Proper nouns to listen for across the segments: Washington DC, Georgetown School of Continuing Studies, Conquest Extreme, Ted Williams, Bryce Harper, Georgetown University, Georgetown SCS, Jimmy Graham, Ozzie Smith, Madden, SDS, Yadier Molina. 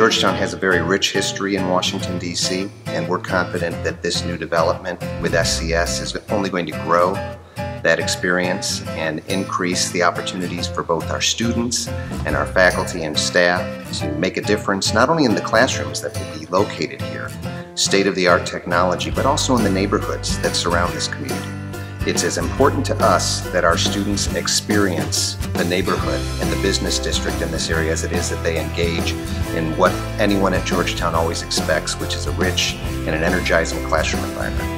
Georgetown has a very rich history in Washington, D.C., and we're confident that this new development with SCS is only going to grow that experience and increase the opportunities for both our students and our faculty and staff to make a difference, not only in the classrooms that will be located here, state-of-the-art technology, but also in the neighborhoods that surround this community. It's as important to us that our students experience the neighborhood and the business district in this area as it is that they engage in what anyone at Georgetown always expects, which is a rich and an energizing classroom environment.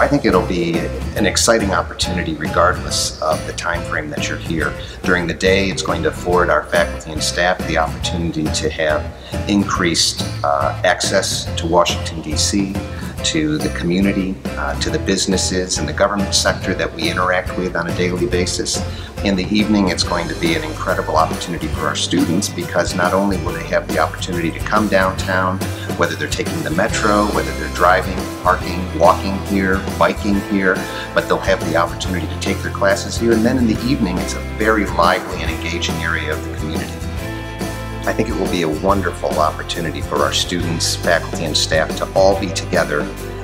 I think it'll be an exciting opportunity regardless of the time frame that you're here. During the day, it's going to afford our faculty and staff the opportunity to have increased access to Washington, D.C., to the community, to the businesses and the government sector that we interact with on a daily basis. In the evening, it's going to be an incredible opportunity for our students because not only will they have the opportunity to come downtown, whether they're taking the metro, whether they're driving, parking, walking here, biking here, but they'll have the opportunity to take their classes here. And then in the evening, it's a very lively and engaging area of the community. I think it will be a wonderful opportunity for our students, faculty, and staff to all be together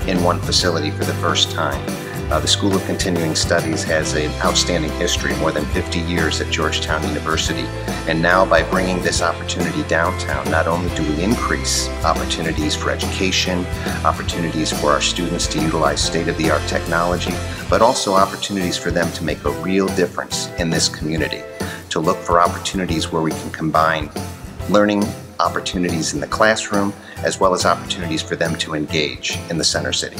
in one facility for the first time. The School of Continuing Studies has an outstanding history, more than 50 years at Georgetown University. And now by bringing this opportunity downtown, not only do we increase opportunities for education, opportunities for our students to utilize state-of-the-art technology, but also opportunities for them to make a real difference in this community, to look for opportunities where we can combine learning opportunities in the classroom, as well as opportunities for them to engage in the Center City.